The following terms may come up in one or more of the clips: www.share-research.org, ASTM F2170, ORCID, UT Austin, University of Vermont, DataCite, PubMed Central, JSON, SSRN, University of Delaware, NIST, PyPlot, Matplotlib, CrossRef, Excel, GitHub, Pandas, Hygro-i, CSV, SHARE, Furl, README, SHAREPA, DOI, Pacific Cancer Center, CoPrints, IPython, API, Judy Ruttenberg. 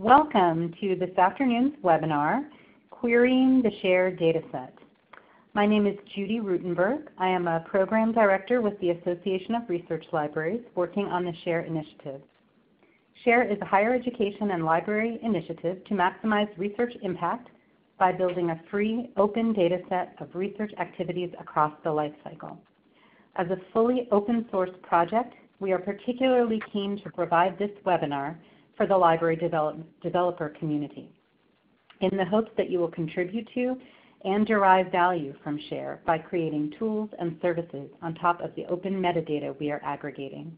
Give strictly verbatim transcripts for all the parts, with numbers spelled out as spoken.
Welcome to this afternoon's webinar, Querying the SHARE Dataset. My name is Judy Ruttenberg. I am a Program Director with the Association of Research Libraries working on the SHARE initiative. SHARE is a higher education and library initiative to maximize research impact by building a free, open dataset of research activities across the lifecycle. As a fully open source project, we are particularly keen to provide this webinar for the library develop developer community in the hopes that you will contribute to and derive value from SHARE by creating tools and services on top of the open metadata we are aggregating.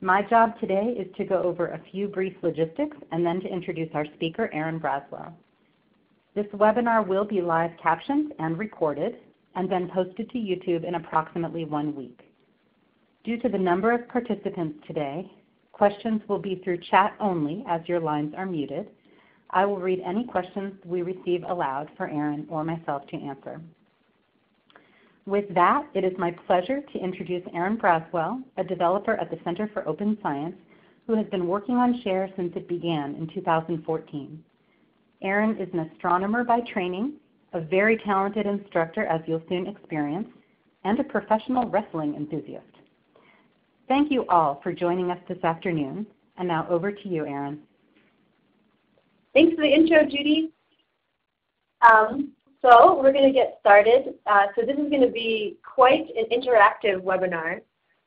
My job today is to go over a few brief logistics and then to introduce our speaker, Erin Braswell. This webinar will be live captioned and recorded and then posted to YouTube in approximately one week. Due to the number of participants today, questions will be through chat only as your lines are muted. I will read any questions we receive aloud for Erin or myself to answer. With that, it is my pleasure to introduce Erin Braswell, a developer at the Center for Open Science, who has been working on SHARE since it began in two thousand fourteen. Erin is an astronomer by training, a very talented instructor as you'll soon experience, and a professional wrestling enthusiast. Thank you all for joining us this afternoon. And now over to you, Erin. Thanks for the intro, Judy. Um, so we're going to get started. Uh, so this is going to be quite an interactive webinar.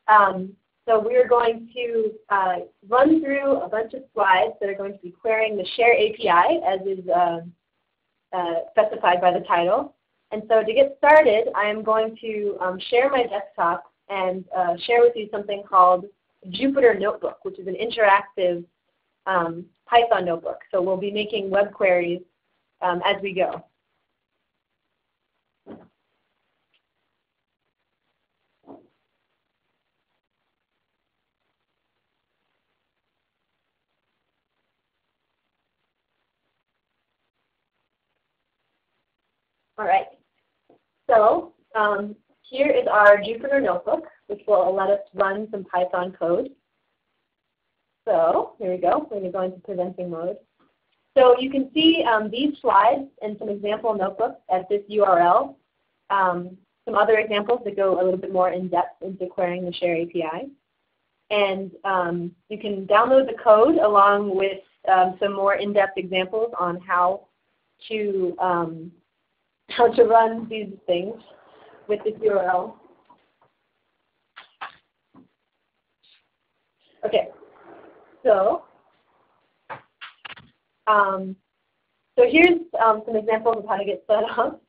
Um, so we're going to uh, run through a bunch of slides that are going to be querying the SHARE A P I, as is uh, uh, specified by the title. And so to get started, I am going to um, share my desktop and uh, share with you something called Jupyter Notebook, which is an interactive um, Python notebook. So we'll be making web queries um, as we go. All right. So um, here is our Jupyter Notebook, which will let us run some Python code. So here we go. We're going to go into presenting mode. So you can see um, these slides and some example notebooks at this U R L. Um, some other examples that go a little bit more in depth into querying the SHARE A P I. And um, you can download the code along with um, some more in-depth examples on how to um, how to run these things with this U R L. Okay. So, um, so here's um, some examples of how to get set up.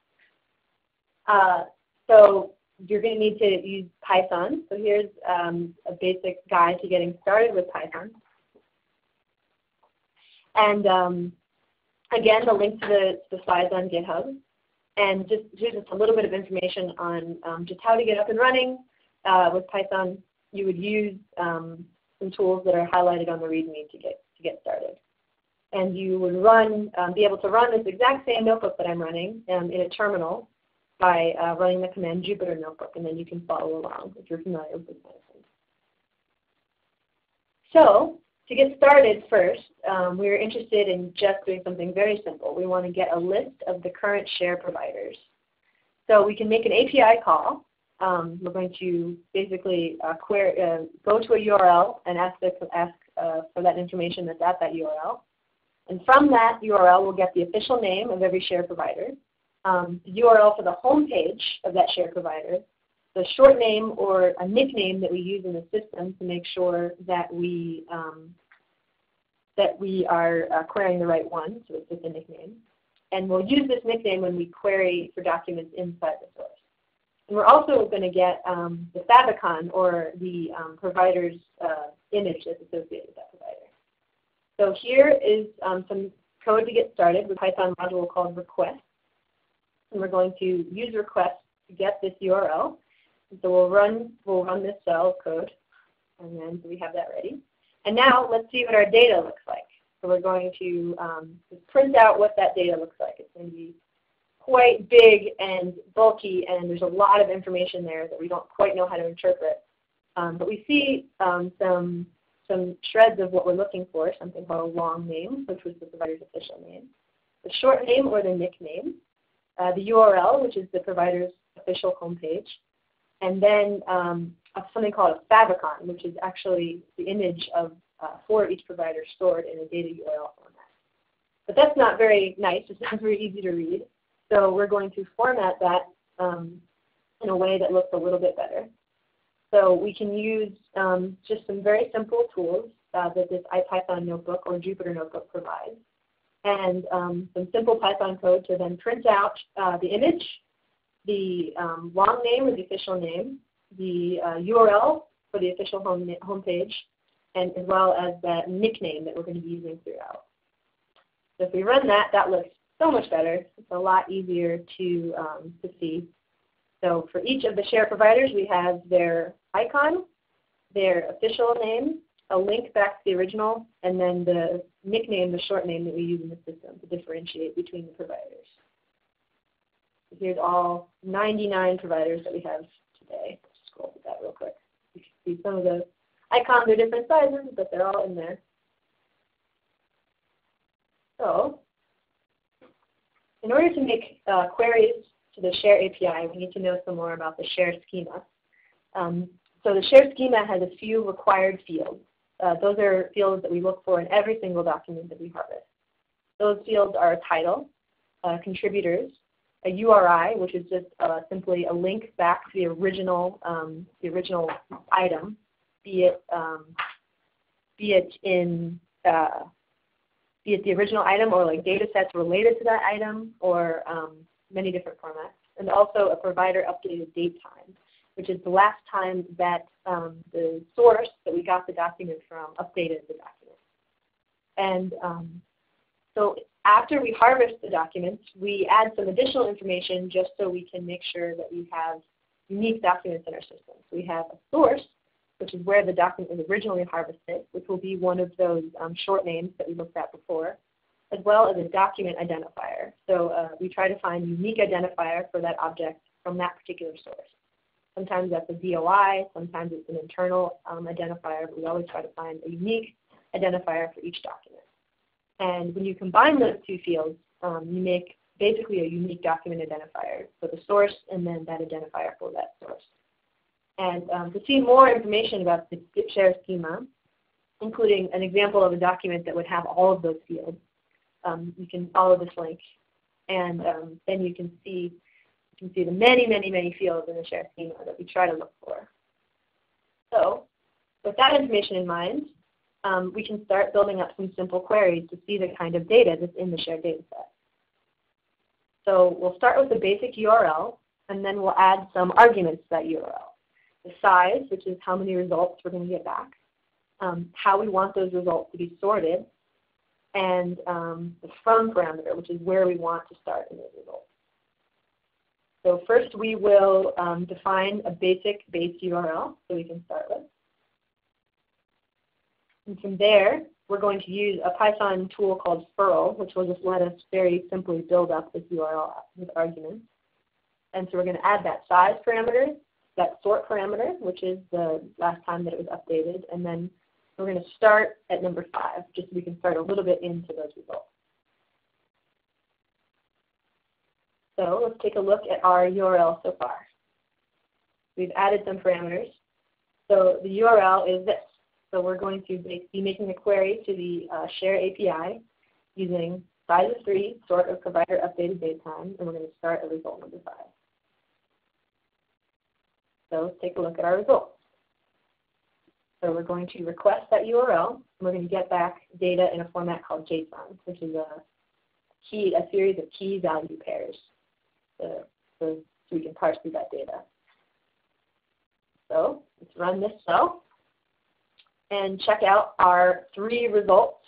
Uh, so you're going to need to use Python. So here's um, a basic guide to getting started with Python. And um, again, the link to the, the slides on GitHub. And just here's just a little bit of information on um, just how to get up and running uh, with Python. You would use um, some tools that are highlighted on the README to get to get started, and you would run um, be able to run this exact same notebook that I'm running um, in a terminal by uh, running the command Jupyter Notebook, and then you can follow along if you're familiar with this kind of thing. So to get started, first um, we are interested in just doing something very simple. We want to get a list of the current SHARE providers, so we can make an A P I call. Um, we're going to basically uh, query, uh, go to a U R L and ask, this, ask uh, for that information that's at that U R L. And from that U R L, we'll get the official name of every SHARE provider, um, the U R L for the home page of that SHARE provider, the short name or a nickname that we use in the system to make sure that we, um, that we are uh, querying the right one, so it's just a nickname. And we'll use this nickname when we query for documents inside the source. And we're also going to get um, the favicon, or the um, provider's uh, image that's associated with that provider. So here is um, some code to get started with Python module called requests. And we're going to use requests to get this U R L. And so we'll run, we'll run this cell code, and then we have that ready. And now let's see what our data looks like. So we're going to um, just print out what that data looks like. It's going to be quite big and bulky, and there's a lot of information there that we don't quite know how to interpret. Um, but we see um, some some shreds of what we're looking for, something called a long name, which was the provider's official name, the short name or the nickname, uh, the U R L, which is the provider's official homepage, and then um, something called a favicon, which is actually the image of uh, for each provider stored in a data U R L format. But that's not very nice. It's not very easy to read. So we're going to format that um, in a way that looks a little bit better. So we can use um, just some very simple tools uh, that this IPython notebook or Jupyter Notebook provides, and um, some simple Python code to then print out uh, the image, the um, long name or the official name, the uh, U R L for the official home, home page, and as well as that nickname that we're going to be using throughout. So if we run that, that looks so much better. It's a lot easier to, um, to see. So for each of the SHARE providers, we have their icon, their official name, a link back to the original, and then the nickname, the short name that we use in the system to differentiate between the providers. So here's all ninety-nine providers that we have today. Let's scroll through that real quick. You can see some of the icons are different sizes, but they're all in there. So in order to make uh, queries to the SHARE A P I, we need to know some more about the SHARE schema. Um, so the SHARE schema has a few required fields. Uh, those are fields that we look for in every single document that we harvest. Those fields are a title, uh, contributors, a U R I, which is just uh, simply a link back to the original, um, the original item, be it um, be it in uh, be it the original item or like data sets related to that item, or um, many different formats, and also a provider updated date time, which is the last time that um, the source that we got the document from updated the document. And um, so after we harvest the documents, we add some additional information just so we can make sure that we have unique documents in our system. So we have a source, which is where the document was originally harvested, which will be one of those um, short names that we looked at before, as well as a document identifier. So uh, we try to find unique identifier for that object from that particular source. Sometimes that's a D O I, sometimes it's an internal um, identifier, but we always try to find a unique identifier for each document. And when you combine those two fields, um, you make basically a unique document identifier for the source and then that identifier for that source. And um, to see more information about the SHARE schema, including an example of a document that would have all of those fields, Um, you can follow this link, and um, then you can see you can see the many, many, many fields in the SHARE schema that we try to look for. So, with that information in mind, um, we can start building up some simple queries to see the kind of data that's in the SHARE dataset. So we'll start with a basic U R L, and then we'll add some arguments to that U R L. The size, which is how many results we're going to get back, um, how we want those results to be sorted, and um, the from parameter, which is where we want to start in the results. So first we will um, define a basic base U R L that we can start with. And from there, we're going to use a Python tool called Furl, which will just let us very simply build up this U R L with arguments. And so we're going to add that size parameter, that sort parameter, which is the last time that it was updated, and then we're going to start at number five, just so we can start a little bit into those results. So let's take a look at our U R L so far. We've added some parameters. So the U R L is this. So we're going to make, be making a query to the uh, SHARE A P I using size of three, sort of provider updated date time, and we're going to start at result number five. So let's take a look at our results. So we're going to request that U R L, and we're going to get back data in a format called JSON, which is a key, a series of key value pairs, so, so we can parse through that data. So let's run this cell and check out our three results.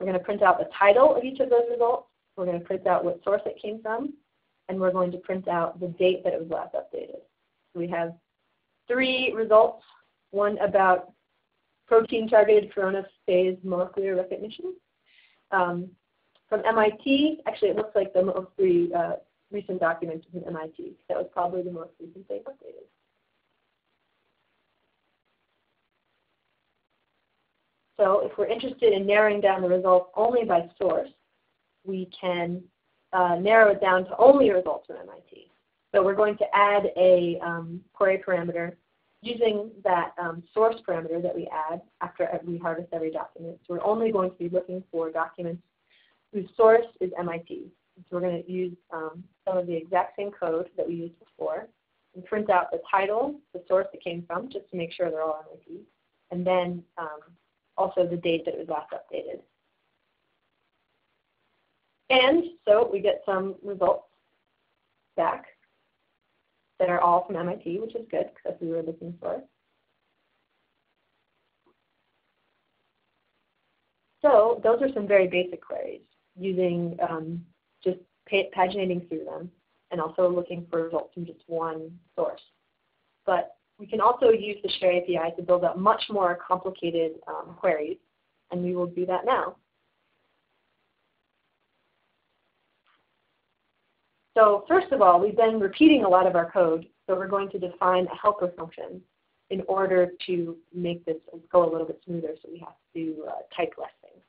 We're going to print out the title of each of those results. We're going to print out what source it came from, and we're going to print out the date that it was last updated. So we have three results. One about protein-targeted coronavirus molecular recognition um, from M I T. Actually, it looks like the most three uh, recent documents from M I T. That was probably the most recent thing updated. So if we're interested in narrowing down the results only by source, we can uh, narrow it down to only results from M I T. So we're going to add a um, query parameter using that um, source parameter that we add after we harvest every document. So we're only going to be looking for documents whose source is M I T. So we're going to use um, some of the exact same code that we used before and print out the title, the source it came from, just to make sure they're all M I T, and then um, also the date that it was last updated. And so we get some results back that are all from M I T, which is good because that's what we were looking for. So those are some very basic queries using um, just paginating through them and also looking for results from just one source. But we can also use the SHARE A P I to build up much more complicated um, queries, and we will do that now. So first of all, we've been repeating a lot of our code, so we're going to define a helper function in order to make this go a little bit smoother, so we have to uh, type less things.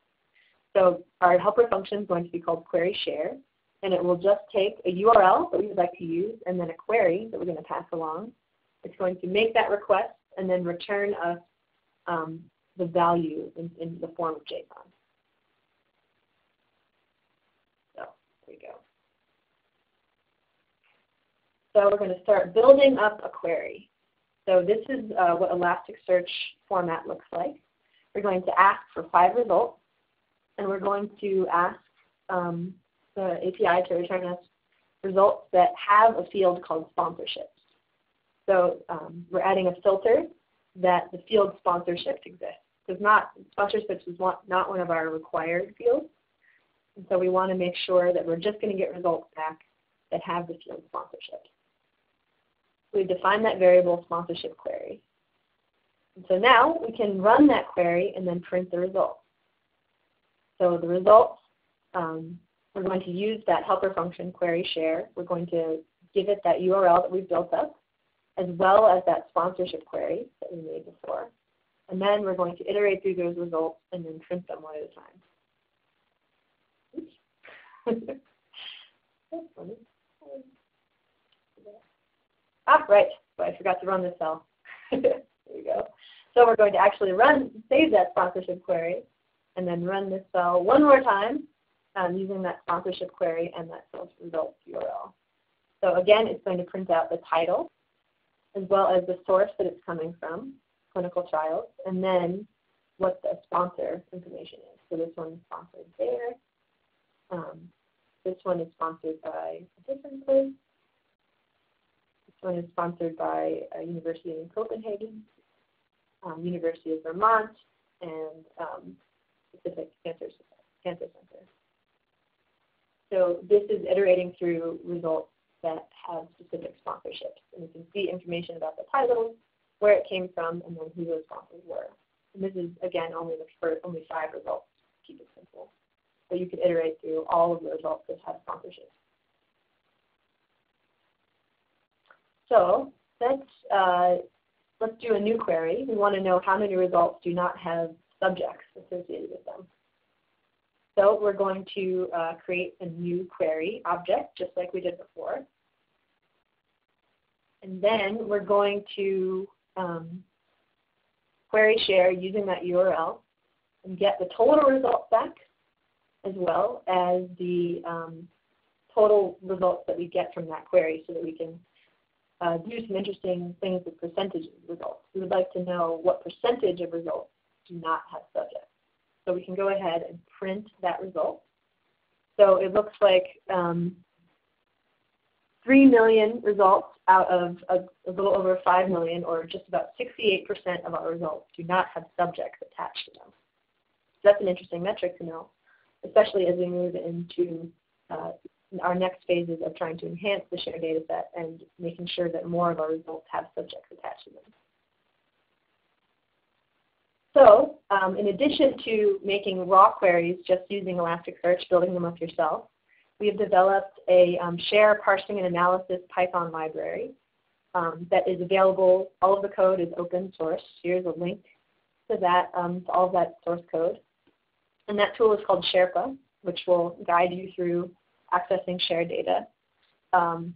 So our helper function is going to be called query share, and it will just take a U R L that we would like to use and then a query that we're going to pass along. It's going to make that request and then return us um, the value in, in the form of JSON. So there you go. So we're going to start building up a query. So this is uh, what Elasticsearch format looks like. We're going to ask for five results, and we're going to ask um, the A P I to return us results that have a field called sponsorships. So um, we're adding a filter that the field sponsorships exist. Because not sponsorships is not one of our required fields, and so we want to make sure that we're just going to get results back that have the field sponsorship. We define that variable sponsorship query. And so now we can run that query and then print the results. So the results, um, we're going to use that helper function query share. We're going to give it that U R L that we've built up, as well as that sponsorship query that we made before. And then we're going to iterate through those results and then print them one at a time. That's funny. Ah, right. So I forgot to run this cell. There you go. So we're going to actually run, save that sponsorship query, and then run this cell one more time um, using that sponsorship query and that cell's results U R L. So again, it's going to print out the title, as well as the source that it's coming from, clinical trials, and then what the sponsor information is. So this one is sponsored there. Um, this one is sponsored by a different place. This one is sponsored by a university in Copenhagen, um, University of Vermont, and um, Pacific Cancer Center. So this is iterating through results that have specific sponsorships. And you can see information about the title, where it came from, and then who those sponsors were. And this is, again, only the first, only five results, keep it simple. So you could iterate through all of the results that have sponsorships. So let's, uh, let's do a new query. We want to know how many results do not have subjects associated with them. So we're going to uh, create a new query object, just like we did before. And then we're going to um, query share using that U R L and get the total results back, as well as the um, total results that we get from that query, so that we can uh, do some interesting things with percentage of results. We would like to know what percentage of results do not have subjects. So we can go ahead and print that result. So it looks like um, three million results out of a, a little over five million, or just about sixty-eight percent of our results do not have subjects attached to them. So that's an interesting metric to know, especially as we move into uh, our next phases of trying to enhance the SHARE data set and making sure that more of our results have subjects attached to them. So um, in addition to making raw queries just using Elasticsearch, building them up yourself, we have developed a um, SHARE parsing and analysis Python library um, that is available. All of the code is open source. Here's a link to that, um, to all of that source code. And that tool is called SHAREPA, which will guide you through accessing SHARE data. Um,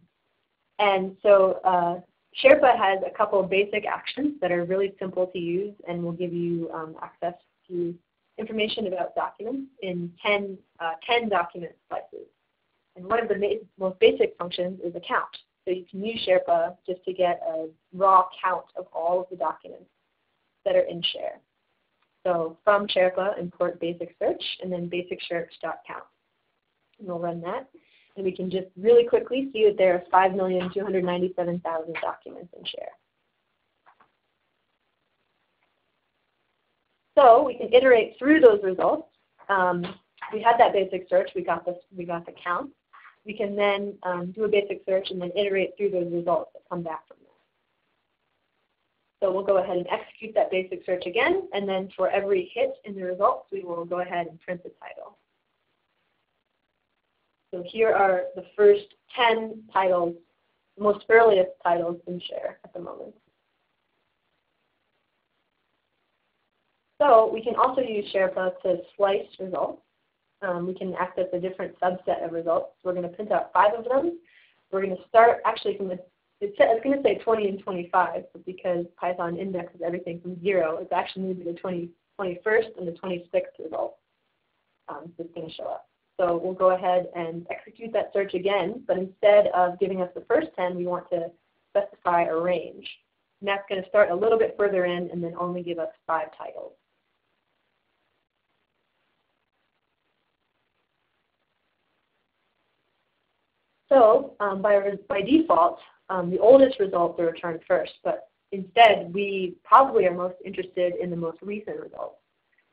and so uh, SHAREPA has a couple of basic actions that are really simple to use and will give you um, access to information about documents in ten, uh, ten document slices. And one of the most basic functions is a count. So you can use SHAREPA just to get a raw count of all of the documents that are in SHARE. So from SHAREPA, import basic search, and then basic search.count. And we'll run that. And we can just really quickly see that there are five million two hundred ninety-seven thousand documents in SHARE. So we can iterate through those results. Um, we had that basic search. We got, this, we got the count. We can then um, do a basic search and then iterate through those results that come back from that. So we'll go ahead and execute that basic search again. And then for every hit in the results, we will go ahead and print the title. So here are the first ten titles, the most earliest titles in SHARE at the moment. So we can also use SHAREPA to slice results. Um, we can access a different subset of results. We're going to print out five of them. We're going to start actually from the, it's, it's going to say twenty and twenty-five, but because Python indexes everything from zero, it's actually going to be the twenty, twenty-first and the twenty-sixth results um, that's going to show up. So we'll go ahead and execute that search again, but instead of giving us the first ten, we want to specify a range. And that's going to start a little bit further in and then only give us five titles. So um, by, by default, um, the oldest results are returned first, but instead we probably are most interested in the most recent results.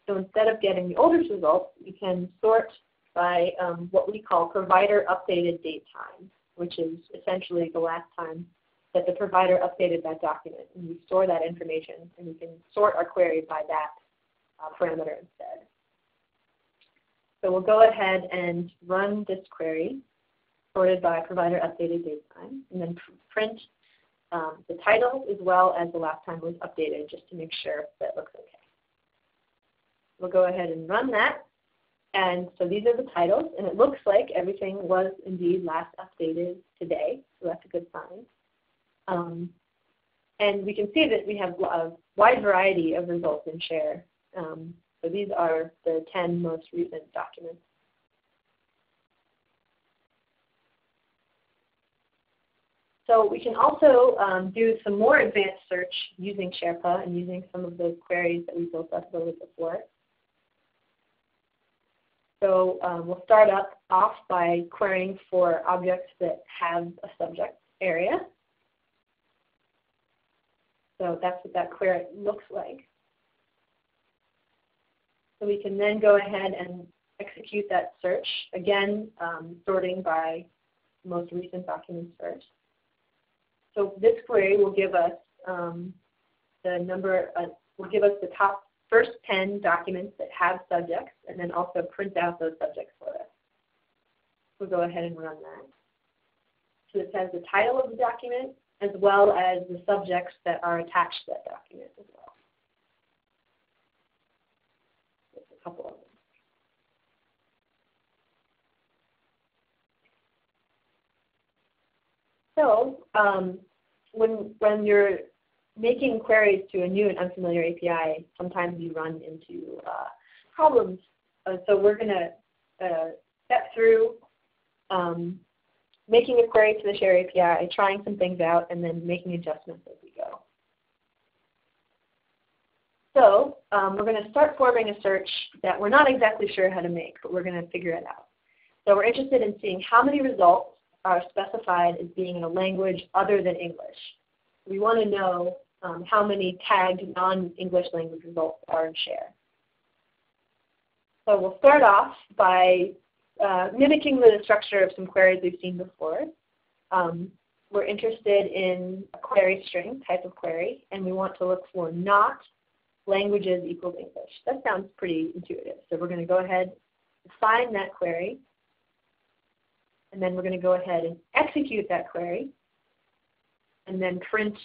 So instead of getting the oldest results, we can sort by um, what we call provider updated date time, which is essentially the last time that the provider updated that document. And we store that information, and we can sort our query by that uh, parameter instead. So we'll go ahead and run this query, sorted by provider updated date time, and then print um, the title as well as the last time it was updated, just to make sure that it looks okay. We'll go ahead and run that. And so these are the titles, and it looks like everything was indeed last updated today, so that's a good sign. Um, and we can see that we have a wide variety of results in SHARE. Um, so these are the ten most recent documents. So we can also um, do some more advanced search using SHAREPA and using some of those queries that we built up a little bit before. So um, we'll start up off by querying for objects that have a subject area. So that's what that query looks like. So we can then go ahead and execute that search, again um, sorting by most recent documents first. So this query will give us um, the number, uh, will give us the top first ten documents that have subjects, and then also print out those subjects for us. We'll go ahead and run that. So it has the title of the document as well as the subjects that are attached to that document as well. There's a couple of them. So um, when, when you're making queries to a new and unfamiliar A P I, sometimes you run into uh, problems. Uh, so we're going to uh, step through um, making a query to the SHARE A P I, trying some things out, and then making adjustments as we go. So um, we're going to start forming a search that we're not exactly sure how to make, but we're going to figure it out. So we're interested in seeing how many results are specified as being in a language other than English. We want to know um, how many tagged non-English language results are in SHARE. So we'll start off by uh, mimicking the structure of some queries we've seen before. Um, we're interested in a query string, type of query, and we want to look for not languages equals English. That sounds pretty intuitive. So we're going to go ahead and define that query. And then we're going to go ahead and execute that query, and then print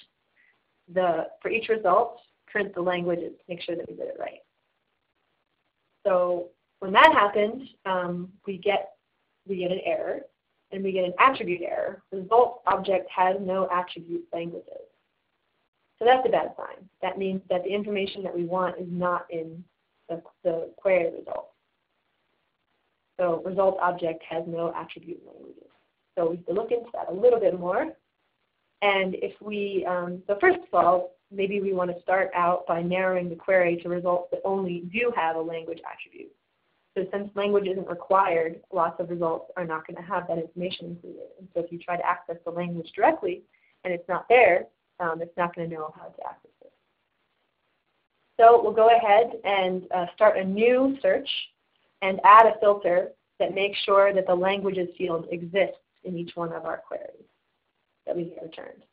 the, for each result, print the language and make sure that we did it right. So when that happens, um, we get we get an error, and we get an attribute error. The result object has no attribute languages. So that's a bad sign. That means that the information that we want is not in the, the query result. So result object has no attribute languages. So we can look into that a little bit more. And if we, um, so first of all, maybe we want to start out by narrowing the query to results that only do have a language attribute. So since language isn't required, lots of results are not going to have that information included. And so if you try to access the language directly and it's not there, um, it's not going to know how to access it. So we'll go ahead and uh, start a new search and add a filter that makes sure that the languages field exists in each one of our queries that we get returned.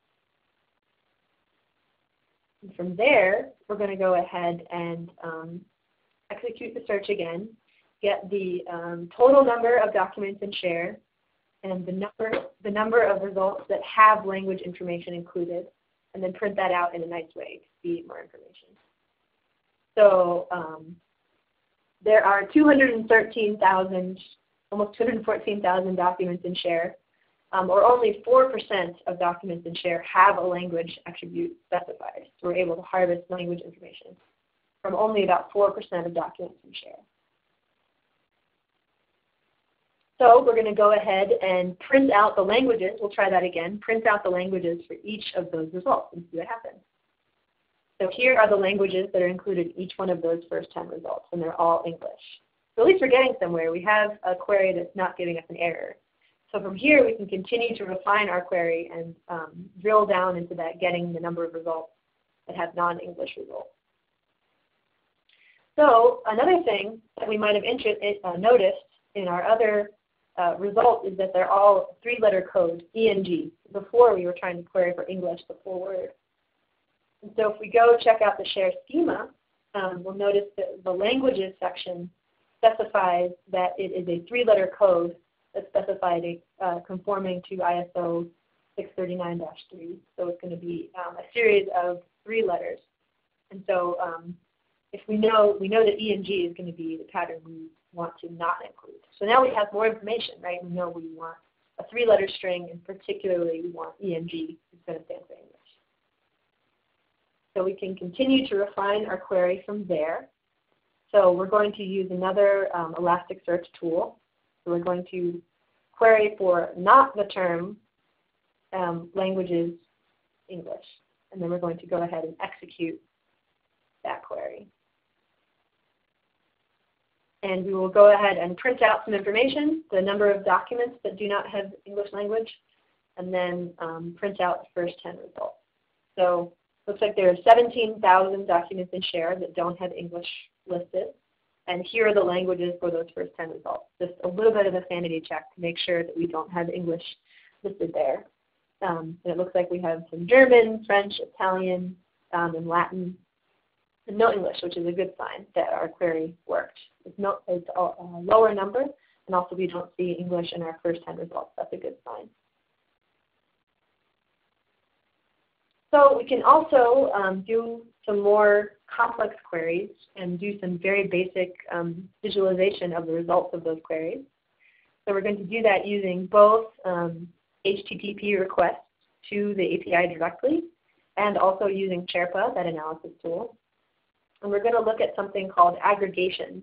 And from there, we're going to go ahead and um, execute the search again, get the um, total number of documents in SHARE, and the number, the number of results that have language information included, and then print that out in a nice way to see more information. So um, there are two hundred thirteen thousand, almost two hundred fourteen thousand documents in SHARE, um, or only four percent of documents in SHARE have a language attribute specified. So we're able to harvest language information from only about four percent of documents in SHARE. So we're going to go ahead and print out the languages. We'll try that again. Print out the languages for each of those results and see what happens. So here are the languages that are included in each one of those first ten results, and they're all English. So at least we're getting somewhere. We have a query that's not giving us an error. So from here, we can continue to refine our query and um, drill down into that, getting the number of results that have non-English results. So another thing that we might have interest, uh, noticed in our other Uh, result is that they're all three-letter code, E N G, before we were trying to query for English, the full word. And so if we go check out the SHARE schema, um, we'll notice that the languages section specifies that it is a three-letter code that's specified uh, conforming to I S O six thirty-nine dash three. So it's going to be um, a series of three letters. And so um, if we know, we know that E N G is going to be the pattern we want to not include. So now we have more information, right? We know we want a three-letter string, and particularly we want E N G instead of standard English. So we can continue to refine our query from there. So we're going to use another um, Elasticsearch tool. So we're going to query for not the term um, languages English, and then we're going to go ahead and execute that query. And we will go ahead and print out some information, the number of documents that do not have English language, and then um, print out the first ten results. So looks like there are seventeen thousand documents in SHARE that don't have English listed. And here are the languages for those first ten results. Just a little bit of a sanity check to make sure that we don't have English listed there. Um, and it looks like we have some German, French, Italian, um, and Latin. And no English, which is a good sign that our query worked. It's, no, it's a lower number, and also we don't see English in our first ten results. That's a good sign. So we can also um, do some more complex queries and do some very basic um, visualization of the results of those queries. So we're going to do that using both um, H T T P requests to the A P I directly, and also using SHAREPA, that analysis tool. And we're going to look at something called aggregations,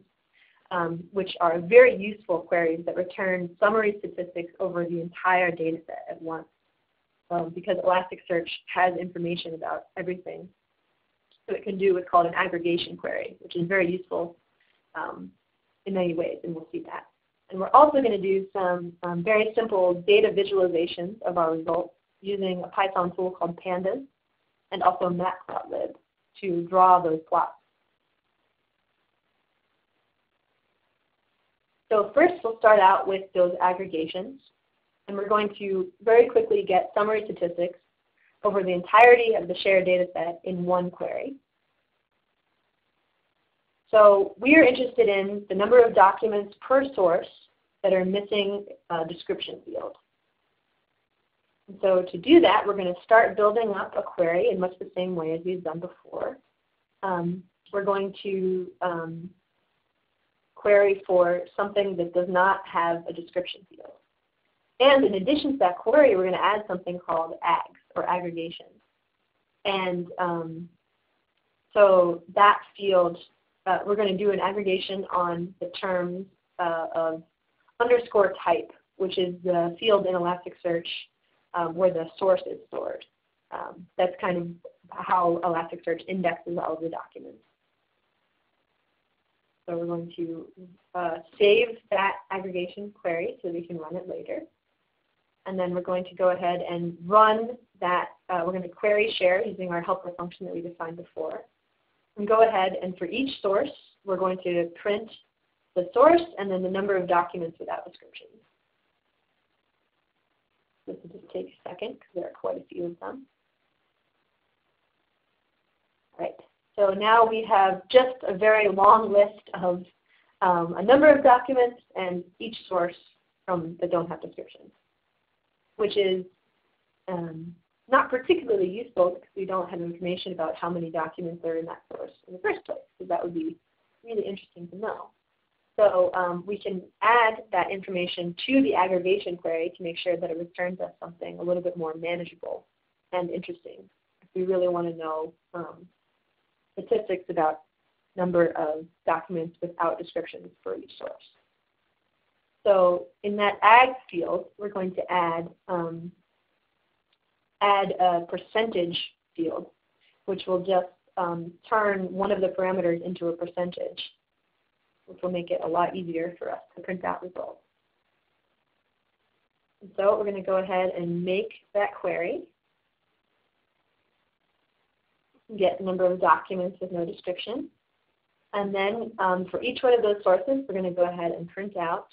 um, which are very useful queries that return summary statistics over the entire data set at once, um, because Elasticsearch has information about everything. So it can do what's called an aggregation query, which is very useful um, in many ways, and we'll see that. And we're also going to do some um, very simple data visualizations of our results using a Python tool called Pandas and also Matplotlib to draw those plots. So first, we'll start out with those aggregations, and we're going to very quickly get summary statistics over the entirety of the SHARE data set in one query. So we are interested in the number of documents per source that are missing a description field. And so to do that, we're going to start building up a query in much the same way as we've done before. um, we're going to um, query for something that does not have a description field. And in addition to that query, we're going to add something called ags, or aggregation. And um, so that field, uh, we're going to do an aggregation on the terms uh, of underscore type, which is the field in Elasticsearch um, where the source is stored. Um, that's kind of how Elasticsearch indexes all of the documents. So we're going to uh, save that aggregation query so we can run it later. And then we're going to go ahead and run that. Uh, we're going to query share using our helper function that we defined before. And go ahead and for each source, we're going to print the source and then the number of documents without descriptions. This will just take a second because there are quite a few of them. All right. So now we have just a very long list of um, a number of documents and each source from that don't have descriptions, which is um, not particularly useful because we don't have information about how many documents are in that source in the first place. So that would be really interesting to know. So um, we can add that information to the aggregation query to make sure that it returns us something a little bit more manageable and interesting if we really want to know um, statistics about number of documents without descriptions for each source. So in that ag field, we're going to add, um, add a percentage field, which will just um, turn one of the parameters into a percentage, which will make it a lot easier for us to print out results. And so we're going to go ahead and make that query. Get a number of documents with no description. And then um, for each one of those sources, we're going to go ahead and print out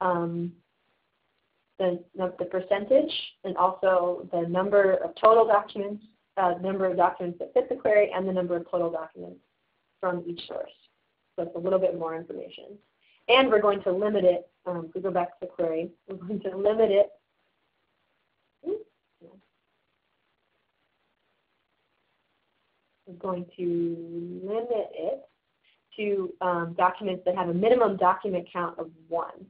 um, the, the percentage and also the number of total documents, uh, number of documents that fit the query, and the number of total documents from each source. So it's a little bit more information. And we're going to limit it. Um, if we go back to the query, we're going to limit it. We're going to limit it to um, documents that have a minimum document count of one.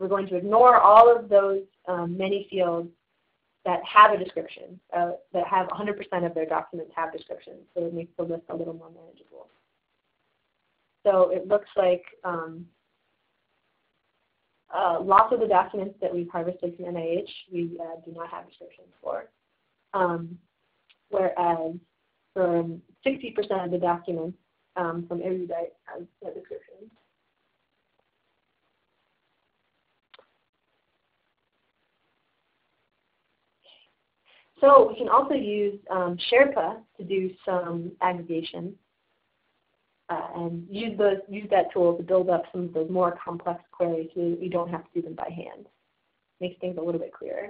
We're going to ignore all of those um, many fields that have a description, uh, that have one hundred percent of their documents have descriptions, so it makes the list a little more manageable. So it looks like um, uh, lots of the documents that we've harvested from N I H we uh, do not have descriptions for, um, whereas from sixty percent of the documents um, from Erudite has no description. So we can also use um, SHAREPA to do some aggregation uh, and use, those, use that tool to build up some of those more complex queries so that we don't have to do them by hand. Makes things a little bit clearer.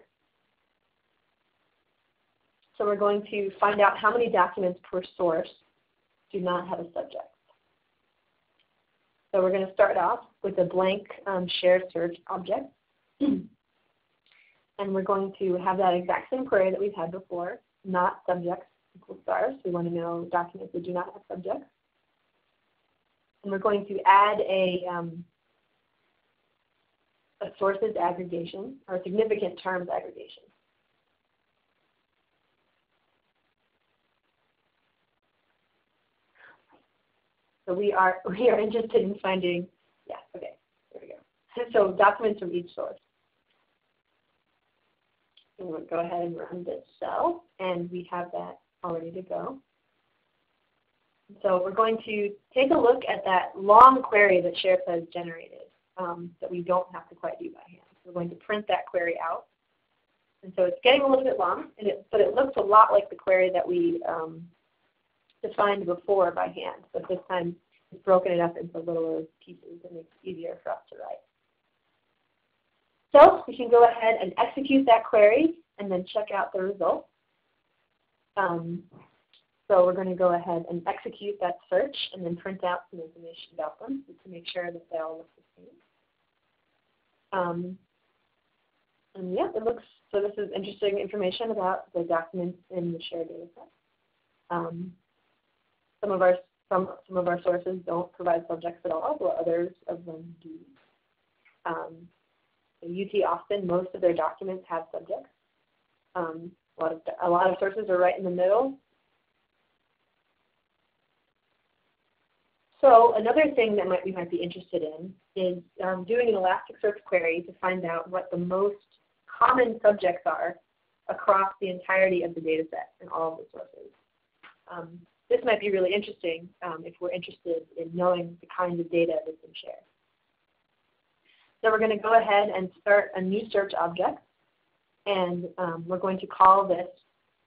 So we're going to find out how many documents per source do not have a subject. So we're going to start off with a blank um, share search object. And we're going to have that exact same query that we've had before, not subjects equals stars. We want to know documents that do not have subjects. And we're going to add a, um, a sources aggregation or significant terms aggregation. So we are, we are interested in finding, yeah, okay, there we go. So documents from each source. And we'll go ahead and run this cell, and we have that all ready to go. So we're going to take a look at that long query that SHAREPA has generated um, that we don't have to quite do by hand. We're going to print that query out. And so it's getting a little bit long, and it, but it looks a lot like the query that we um, defined before by hand, but this time it's broken it up into littler pieces and makes it easier for us to write. So we can go ahead and execute that query and then check out the results. Um, so we're going to go ahead and execute that search and then print out some information about them to make sure that they all look the same. Um, and yeah, it looks, so this is interesting information about the documents in the SHARE dataset. Um, Some of our Some, some of our sources don't provide subjects at all, but others of them do. Um, U T Austin, most of their documents have subjects. Um, a, lot of, a lot of sources are right in the middle. So another thing that might, we might be interested in is um, doing an Elasticsearch query to find out what the most common subjects are across the entirety of the data set and all of the sources. Um, this might be really interesting um, if we're interested in knowing the kind of data that's in SHARE. So we're going to go ahead and start a new search object, and um, we're going to call this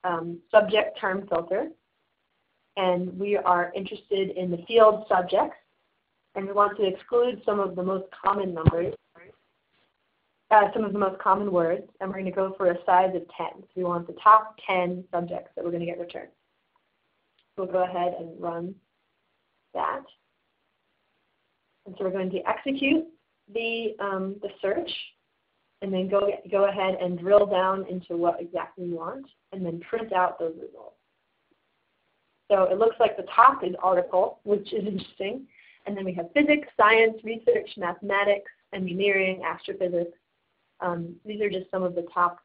um, subject term filter. And we are interested in the field subjects, and we want to exclude some of the most common numbers, uh, some of the most common words, and we're going to go for a size of ten. So we want the top ten subjects that we're going to get returned. We'll go ahead and run that. And so we're going to execute the, um, the search, and then go, go ahead and drill down into what exactly we want, and then print out those results. So it looks like the top is article, which is interesting. And then we have physics, science, research, mathematics, engineering, astrophysics. Um, these are just some of the top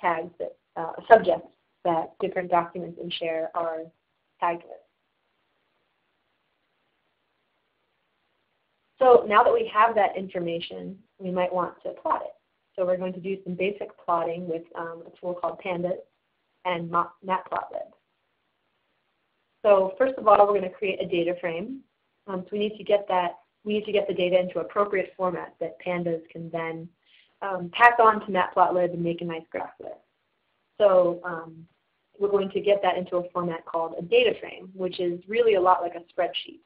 tags, that, uh, subjects that different documents in SHARE are tagged with. So now that we have that information, we might want to plot it. So we're going to do some basic plotting with um, a tool called Pandas and Matplotlib. So first of all, we're going to create a data frame. Um, so we need to get that, we need to get the data into appropriate format that Pandas can then um, pass on to Matplotlib and make a nice graph with. So um, we're going to get that into a format called a data frame, which is really a lot like a spreadsheet.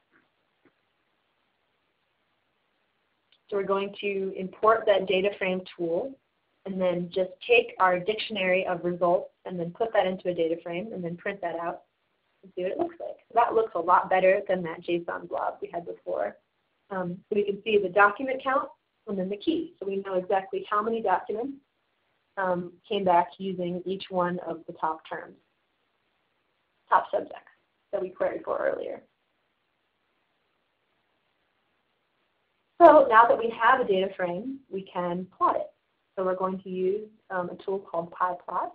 So we're going to import that data frame tool, and then just take our dictionary of results and then put that into a data frame and then print that out. See what it looks like. So that looks a lot better than that JSON blob we had before. Um, so we can see the document count and then the key. So we know exactly how many documents um, came back using each one of the top terms, top subjects that we queried for earlier. So now that we have a data frame, we can plot it. So we're going to use um, a tool called PyPlot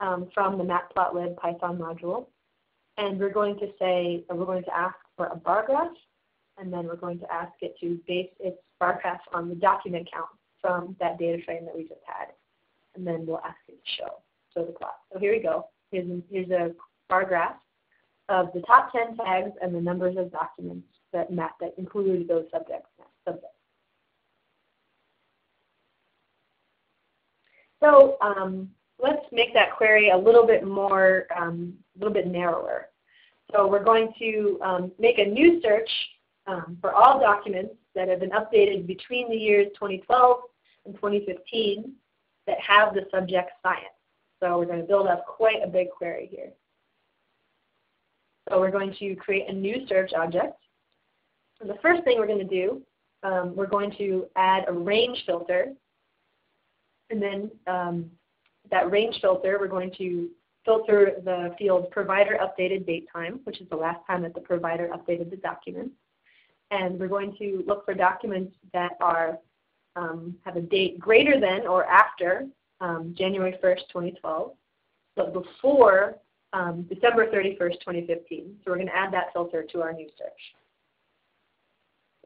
um, from the Matplotlib Python module. And we're going to say, we're going to ask for a bar graph, and then we're going to ask it to base its bar graph on the document count from that data frame that we just had. And then we'll ask it to show, show the plot. So here we go. Here's, here's a bar graph of the top ten tags and the numbers of documents that, map, that include those subjects, subjects. So um, let's make that query a little bit more, um, a little bit narrower. So we're going to um, make a new search um, for all documents that have been updated between the years twenty twelve and twenty fifteen that have the subject science. So we're going to build up quite a big query here. So we're going to create a new search object. And the first thing we're going to do, um, we're going to add a range filter, and then um, that range filter, we're going to filter the field provider updated date time, which is the last time that the provider updated the document. And we're going to look for documents that are, um, have a date greater than or after um, January first, twenty twelve, but before um, December thirty-first, twenty fifteen. So we're going to add that filter to our new search.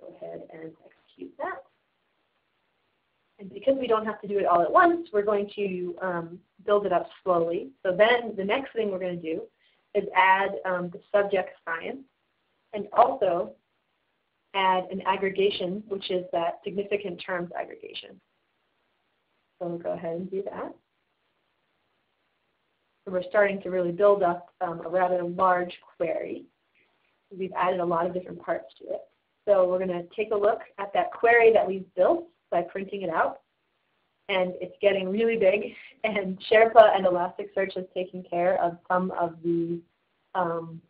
Go ahead and execute that. And because we don't have to do it all at once, we're going to um, build it up slowly. So then the next thing we're going to do is add um, the subject science, and also add an aggregation, which is that significant terms aggregation. So we'll go ahead and do that. So we're starting to really build up um, a rather large query. We've added a lot of different parts to it. So we're going to take a look at that query that we've built by printing it out, and it's getting really big, and SHAREPA and Elasticsearch is taking care of some of the um,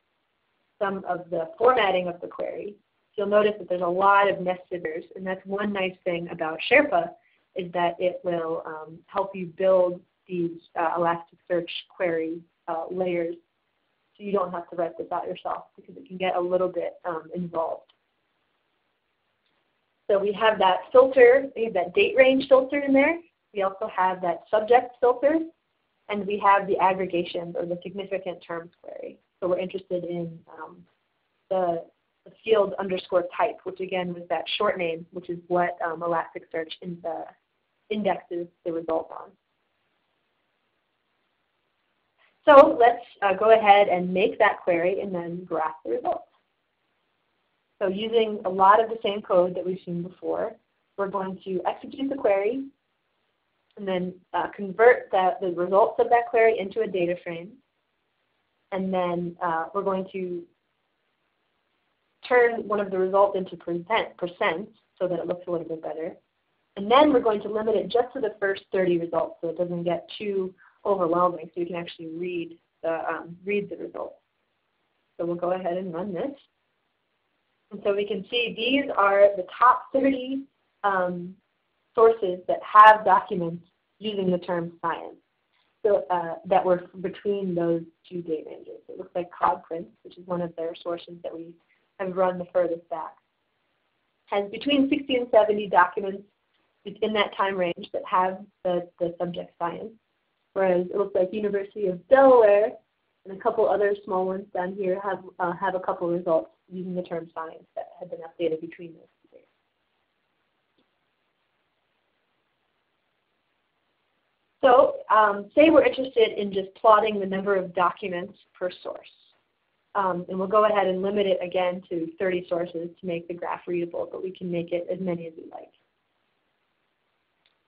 some of the formatting of the query. You'll notice that there's a lot of nested, and that's one nice thing about SHAREPA, is that it will um, help you build these uh, Elasticsearch query uh, layers so you don't have to write this out yourself because it can get a little bit um, involved. So we have that filter, we have that date range filter in there. We also have that subject filter, and we have the aggregations or the significant terms query. So we're interested in um, the, the field underscore type, which again was that short name, which is what um, Elasticsearch in the indexes the result on. So let's uh, go ahead and make that query and then graph the results. So using a lot of the same code that we've seen before, we're going to execute the query and then uh, convert the, the results of that query into a data frame. And then uh, we're going to turn one of the results into percent, percent so that it looks a little bit better. And then we're going to limit it just to the first thirty results so it doesn't get too overwhelming, so you can actually read the, um, read the results. So we'll go ahead and run this. And so we can see these are the top thirty um, sources that have documents using the term science, so uh, that were between those two date ranges. It looks like CoPrints, which is one of their sources that we have run the furthest back, has between sixty and seventy documents within that time range that have the, the subject science. Whereas it looks like University of Delaware and a couple other small ones down here have, uh, have a couple results using the term science that have been updated between those two days. So um, say we're interested in just plotting the number of documents per source. Um, and we'll go ahead and limit it again to thirty sources to make the graph readable, but we can make it as many as we like.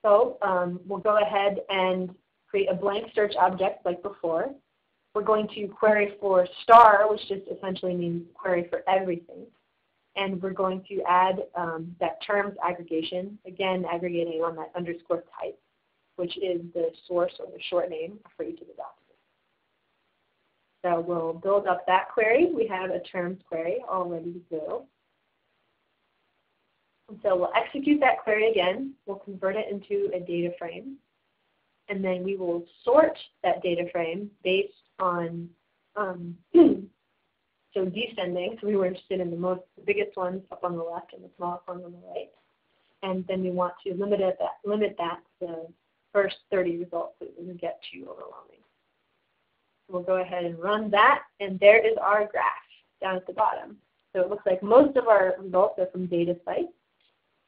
So um, we'll go ahead and create a blank search object like before. We're going to query for star, which just essentially means query for everything. And we're going to add um, that terms aggregation, again aggregating on that underscore type, which is the source or the short name for each of the documents. So we'll build up that query. We have a terms query all ready to go. And so we'll execute that query again. We'll convert it into a data frame. And then we will sort that data frame based on, um, so descending, so we were interested in the most, the biggest ones up on the left and the smallest ones on the right. And then we want to limit, it, that, limit that to the first thirty results so it doesn't get too overwhelming. We'll go ahead and run that, and there is our graph down at the bottom. So it looks like most of our results are from DataCite,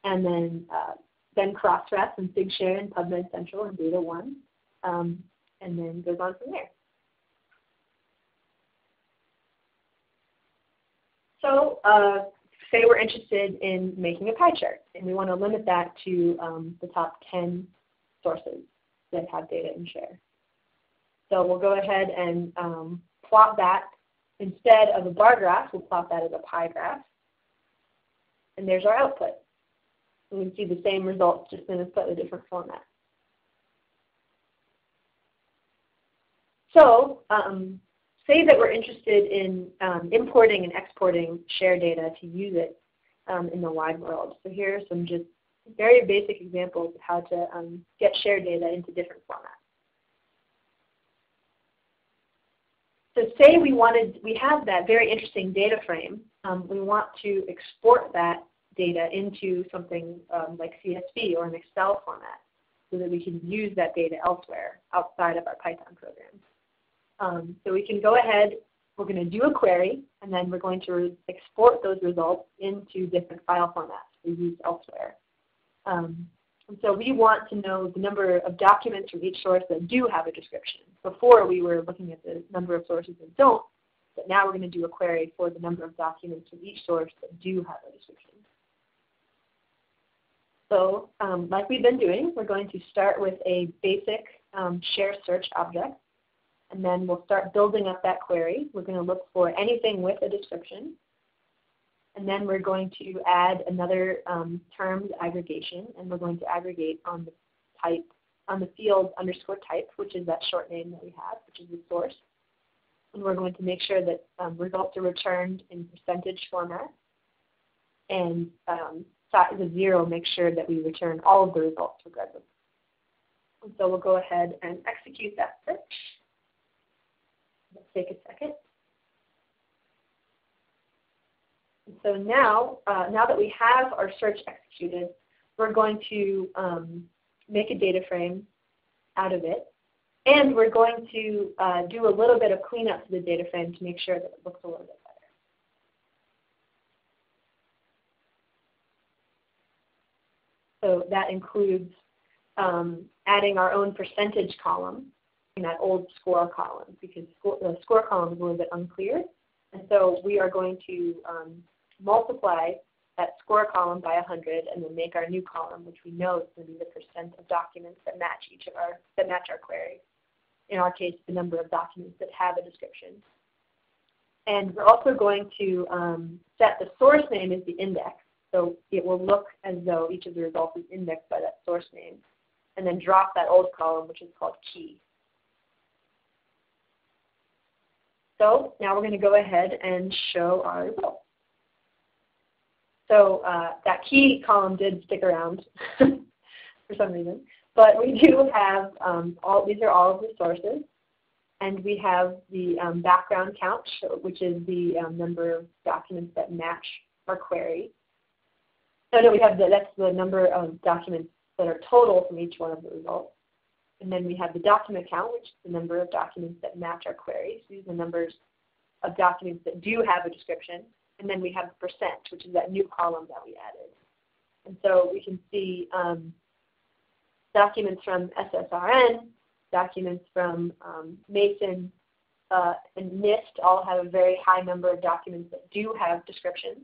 and then uh, then CrossRef and SIGShare and PubMed Central and Data One, um, and then goes on from there. So uh, say we're interested in making a pie chart, and we want to limit that to um, the top ten sources that have data in SHARE. So we'll go ahead and um, plot that. Instead of a bar graph, we'll plot that as a pie graph. And there's our output. We can see the same results, just in a slightly different format. So um, say that we're interested in um, importing and exporting SHARE data to use it um, in the wide world. So here are some just very basic examples of how to um, get SHARE data into different formats. So say we wanted, we have that very interesting data frame. Um, we want to export that data into something um, like C S V or an Excel format so that we can use that data elsewhere outside of our Python program. Um, so we can go ahead, we're going to do a query, and then we're going to export those results into different file formats we use elsewhere. Um, and so we want to know the number of documents from each source that do have a description. Before we were looking at the number of sources that don't, but now we're going to do a query for the number of documents from each source that do have a description. So um, like we've been doing, we're going to start with a basic um, SHARE search object, and then we'll start building up that query. We're going to look for anything with a description, and then we're going to add another um, terms aggregation, and we're going to aggregate on the type, on the field underscore type, which is that short name that we have, which is the source. And we're going to make sure that um, results are returned in percentage format, and um, the zero makes sure that we return all of the results regardless. And so we'll go ahead and execute that search. Let's take a second. And so now, uh, now that we have our search executed, we're going to um, make a data frame out of it. And we're going to uh, do a little bit of cleanup to the data frame to make sure that it looks a little bit better. So that includes um, adding our own percentage column in that old score column, because score, the score column is a little bit unclear. And so we are going to um, multiply that score column by one hundred and then make our new column, which we know is going to be the percent of documents that match each of our, that match our query. In our case, the number of documents that have a description. And we're also going to um, set the source name as the index. So it will look as though each of the results is indexed by that source name. And then drop that old column, which is called key. So now we're going to go ahead and show our results. So uh, that key column did stick around for some reason. But we do have um, all, these are all of the sources. And we have the um, background count, which is the um, number of documents that match our query. No, no, we have the, that's the number of documents that are total from each one of the results. And then we have the document count, which is the number of documents that match our queries. These are the numbers of documents that do have a description. And then we have the percent, which is that new column that we added. And so we can see um, documents from S S R N, documents from um, Mason, uh, and NIST all have a very high number of documents that do have descriptions.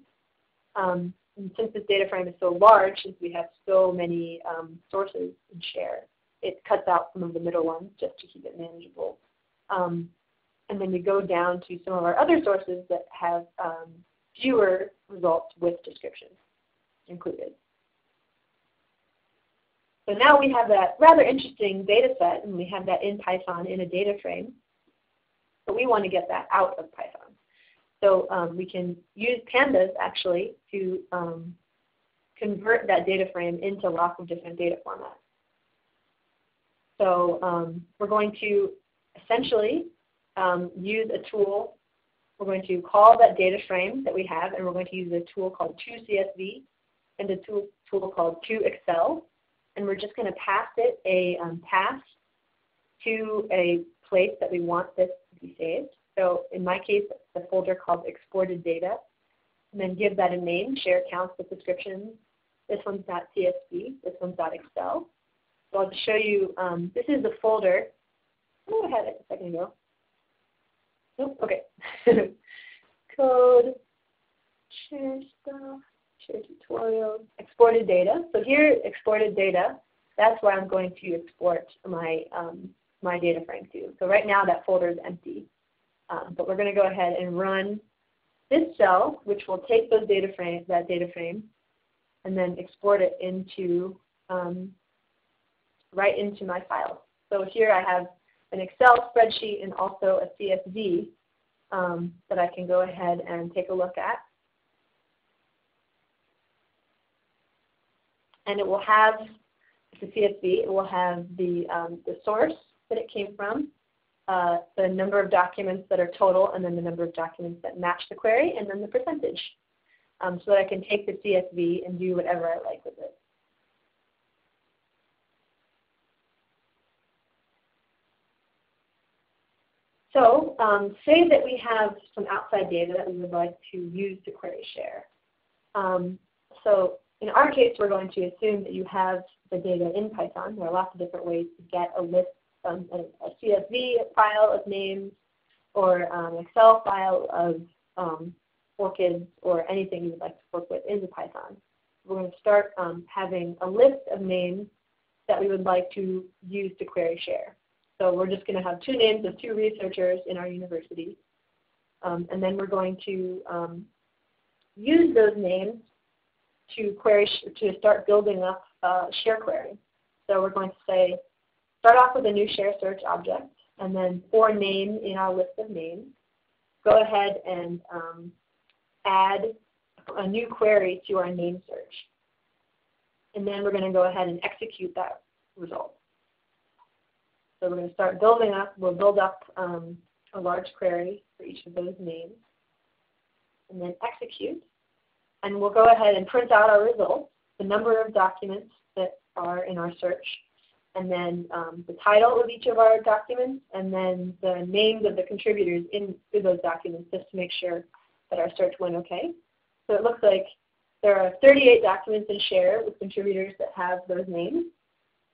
Um, And since this data frame is so large, since we have so many um, sources in SHARE, it cuts out some of the middle ones just to keep it manageable. Um, and then we go down to some of our other sources that have um, fewer results with descriptions included. So now we have that rather interesting data set, and we have that in Python in a data frame. But we want to get that out of Python. So um, we can use Pandas, actually, to um, convert that data frame into lots of different data formats. So um, we're going to essentially um, use a tool. We're going to call that data frame that we have, and we're going to use a tool called to C S V and a tool, tool called to Excel. And we're just going to pass it a um, path to a place that we want this to be saved. So in my case, the folder called exported data, and then give that a name, share counts with descriptions. This one's not C S V, this one's not Excel. So I'll just show you, um, this is the folder. Oh, I had it a second ago. Nope, okay. Code, share stuff, share tutorial, exported data. So here, exported data, that's where I'm going to export my, um, my data frame to. So right now that folder is empty. Um, but we're going to go ahead and run this cell, which will take those data frame, that data frame, and then export it into um, right into my file. So here I have an Excel spreadsheet and also a C S V um, that I can go ahead and take a look at, and it will have the C S V. It will have the um, the source that it came from. Uh, the number of documents that are total, and then the number of documents that match the query, and then the percentage, um, so that I can take the C S V and do whatever I like with it. So um, say that we have some outside data that we would like to use to query SHARE. Um, so in our case, we're going to assume that you have the data in Python. There are lots of different ways to get a list, Um, a C S V file of names, or um, Excel file of um, ORCIDs, or anything you'd like to work with in the Python. We're going to start um, having a list of names that we would like to use to query SHARE. So we're just going to have two names of two researchers in our university, um, and then we're going to um, use those names to query to start building up uh, SHARE query. So we're going to say, start off with a new SHARE search object, and then for name in our list of names, go ahead and um, add a new query to our name search. And then we're going to go ahead and execute that result. So we're going to start building up. We'll build up um, a large query for each of those names, and then execute. and we'll go ahead and print out our results, the number of documents that are in our search, and then um, the title of each of our documents, and then the names of the contributors in through those documents, just to make sure that our search went okay. So it looks like there are thirty-eight documents in SHARE with contributors that have those names,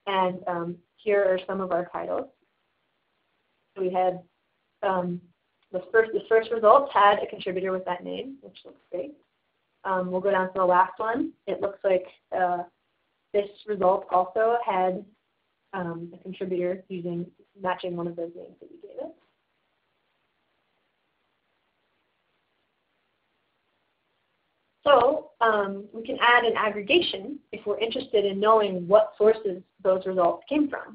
and um, here are some of our titles. We had um, the first, the first result had a contributor with that name, which looks great. Um, we'll go down to the last one. It looks like uh, this result also had Um, a contributor using matching one of those names that you gave it. So um, we can add an aggregation if we're interested in knowing what sources those results came from.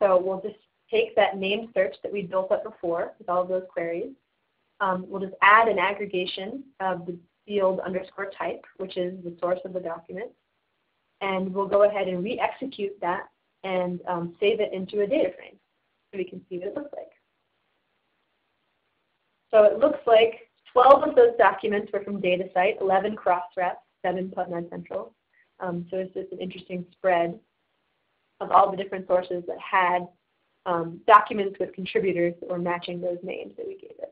So we'll just take that name search that we built up before with all of those queries. Um, we'll just add an aggregation of the field underscore type, which is the source of the document, and we'll go ahead and re-execute that and um, save it into a data frame so we can see what it looks like. So it looks like twelve of those documents were from DataCite, eleven CrossRef, seven PubMed Central. Um, so it's just an interesting spread of all the different sources that had um, documents with contributors that were matching those names that we gave it.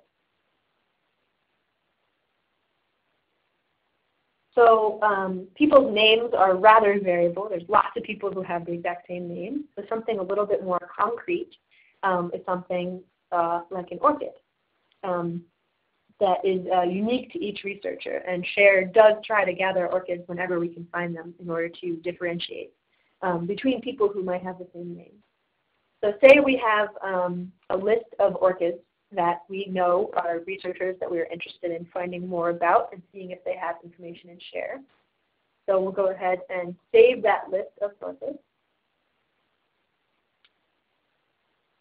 So um, people's names are rather variable. There's lots of people who have the exact same name. So something a little bit more concrete um, is something uh, like an ORCID um, that is uh, unique to each researcher. And SHARE does try to gather ORCIDs whenever we can find them in order to differentiate um, between people who might have the same name. So say we have um, a list of ORCIDs that we know are researchers that we are interested in finding more about and seeing if they have information in SHARE. So we'll go ahead and save that list of sources.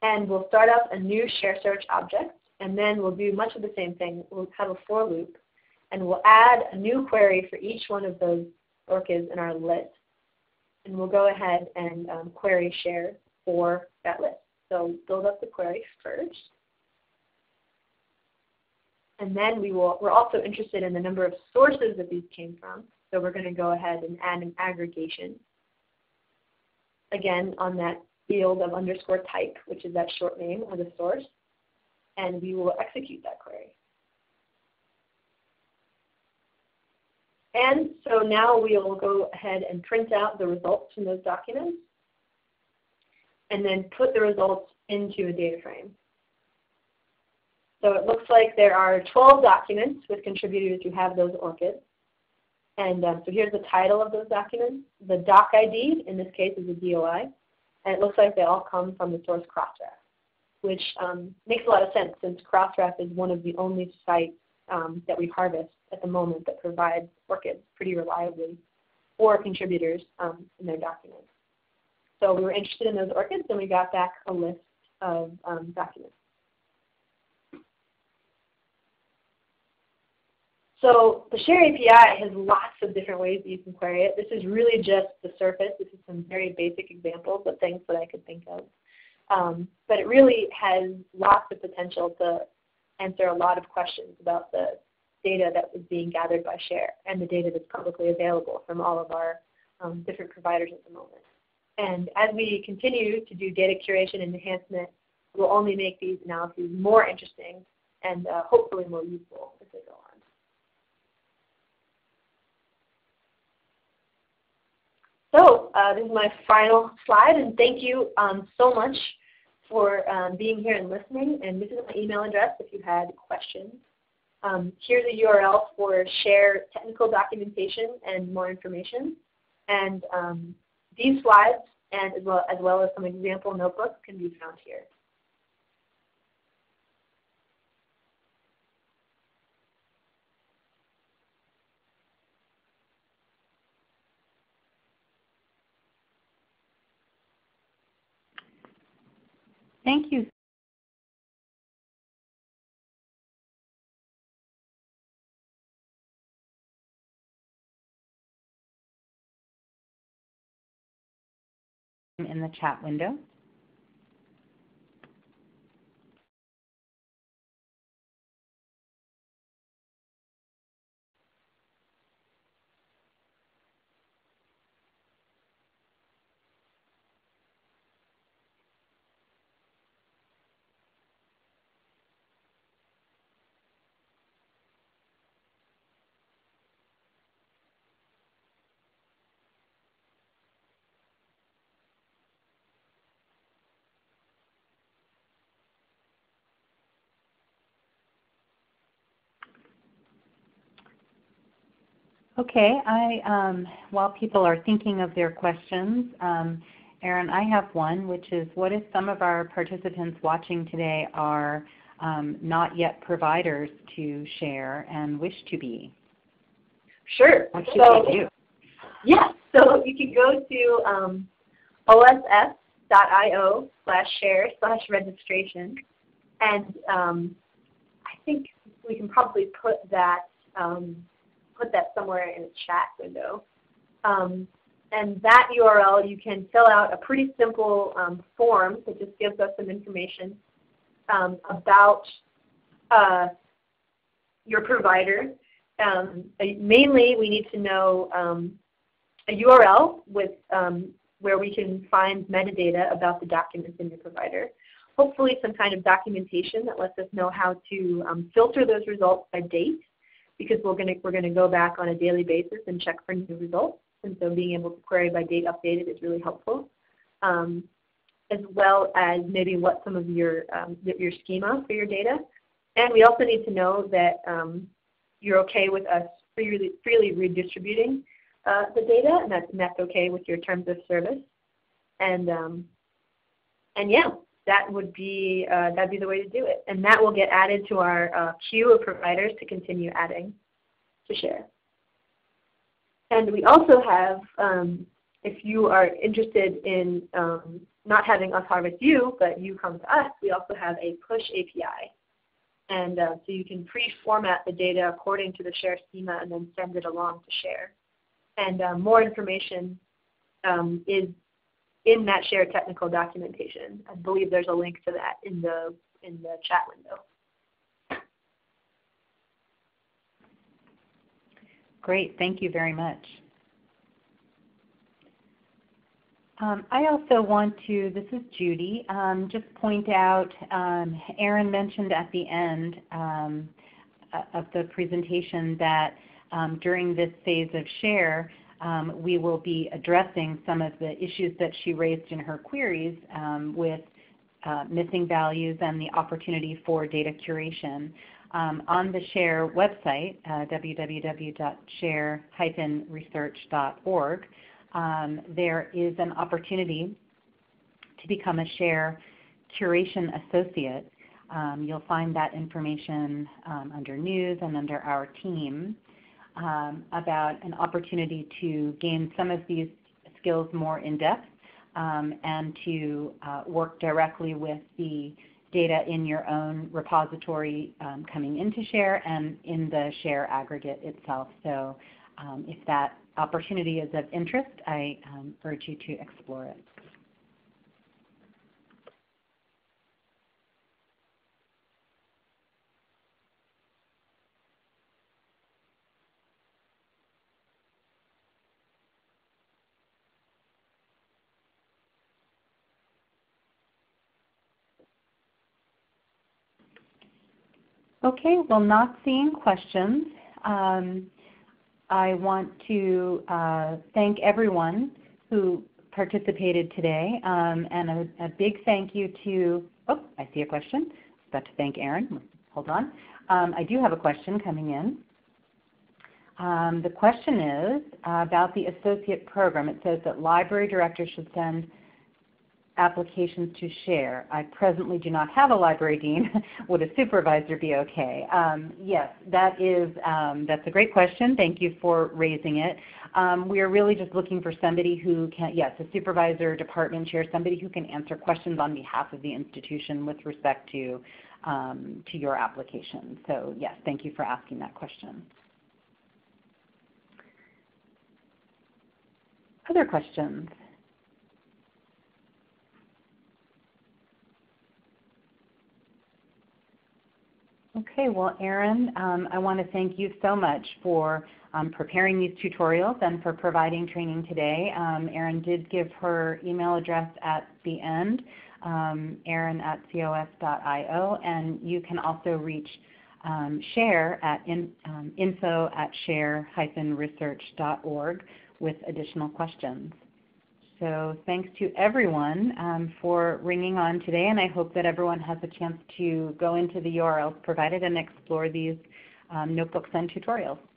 And we'll start up a new SHARE search object, and then we'll do much of the same thing. We'll have a for loop, and we'll add a new query for each one of those ORCIDs in our list. And we'll go ahead and um, query SHARE for that list. So build up the query first. And then we will, we're also interested in the number of sources that these came from. So we're going to go ahead and add an aggregation. Again, on that field of underscore type, which is that short name or the source. And we will execute that query. And so now we will go ahead and print out the results from those documents. And then put the results into a data frame. So it looks like there are twelve documents with contributors who have those ORCIDs. And um, so here's the title of those documents. The doc I D, in this case, is a D O I. And it looks like they all come from the source CrossRef, which um, makes a lot of sense since CrossRef is one of the only sites um, that we harvest at the moment that provides ORCIDs pretty reliably for contributors um, in their documents. So we were interested in those ORCIDs, and we got back a list of um, documents. So the SHARE A P I has lots of different ways that you can query it. This is really just the surface. This is some very basic examples of things that I could think of. Um, but it really has lots of potential to answer a lot of questions about the data that was being gathered by SHARE and the data that's publicly available from all of our um, different providers at the moment. And as we continue to do data curation and enhancement, we'll only make these analyses more interesting and uh, hopefully more useful as they go on. So uh, this is my final slide, and thank you um, so much for um, being here and listening. And this is my email address if you had questions. Um, here's a U R L for SHARE technical documentation and more information. And um, these slides, and as well, as well as some example notebooks, can be found here. Thank you. In the chat window. Okay. I, um, while people are thinking of their questions, um, Erin, I have one, which is, what if some of our participants watching today are um, not yet providers to SHARE and wish to be? Sure. What should so, they do? Yeah. So you can go to um, O S S dot I O slash share slash registration, and um, I think we can probably put that um, put that somewhere in the chat window. Um, and that U R L, you can fill out a pretty simple um, form that just gives us some information um, about uh, your provider. Um, mainly, we need to know um, a U R L with um, where we can find metadata about the documents in your provider. Hopefully some kind of documentation that lets us know how to um, filter those results by date, because we're going to we're going to go back on a daily basis and check for new results. And so being able to query by date updated is really helpful, um, as well as maybe what some of your um, your schema for your data. And we also need to know that um, you're okay with us freely, freely redistributing Uh, the data, and that's, and that's okay with your terms of service, and um, and yeah, that would be uh, that'd be the way to do it, and that will get added to our uh, queue of providers to continue adding to SHARE. And we also have, um, if you are interested in um, not having us harvest you, but you come to us, we also have a push A P I, and uh, so you can pre-format the data according to the SHARE schema and then send it along to SHARE. And um, more information um, is in that SHARE technical documentation. I believe there's a link to that in the in the chat window. Great, thank you very much. Um, I also want to, this is Judy, um, just point out, um, Erin mentioned at the end um, of the presentation that Um, during this phase of SHARE, um, we will be addressing some of the issues that she raised in her queries um, with uh, missing values and the opportunity for data curation. Um, on the SHARE website, uh, w w w dot share dash research dot org, um, there is an opportunity to become a SHARE Curation Associate. Um, you'll find that information um, under News and under our team. Um, about an opportunity to gain some of these skills more in depth um, and to uh, work directly with the data in your own repository um, coming into SHARE and in the SHARE aggregate itself. So um, if that opportunity is of interest, I um, urge you to explore it. Okay, well, not seeing questions, um, I want to uh, thank everyone who participated today, um, and a, a big thank you to, oh, I see a question. I was about to thank Erin. Hold on. Um, I do have a question coming in. Um, the question is about the associate program. It says that library directors should send applications to SHARE. I presently do not have a library dean. Would a supervisor be okay? Um, yes, that is, um, that's a great question. Thank you for raising it. Um, we are really just looking for somebody who can, yes, a supervisor, department chair, somebody who can answer questions on behalf of the institution with respect to, um, to your application. So yes, thank you for asking that question. Other questions? Okay, well, Erin, um, I want to thank you so much for um, preparing these tutorials and for providing training today. Um, Erin did give her email address at the end, um, erin at C O S dot I O, and you can also reach um, SHARE at in, um, info at share dash research dot org with additional questions. So thanks to everyone um, for ringing on today, and I hope that everyone has a chance to go into the U R Ls provided and explore these um, notebooks and tutorials.